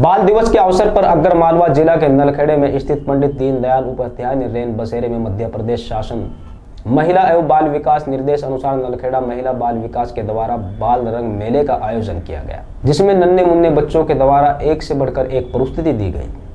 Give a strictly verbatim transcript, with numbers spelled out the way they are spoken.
बाल दिवस के अवसर पर अगर मालवा जिला के नलखेड़े में स्थित पंडित दीनदयाल उपाध्याय ने रैन बसेरे में मध्य प्रदेश शासन महिला एवं बाल विकास निर्देश अनुसार नलखेड़ा महिला बाल विकास के द्वारा बाल रंग मेले का आयोजन किया गया, जिसमें नन्हे मुन्ने बच्चों के द्वारा एक से बढ़कर एक प्रस्तुति दी गई।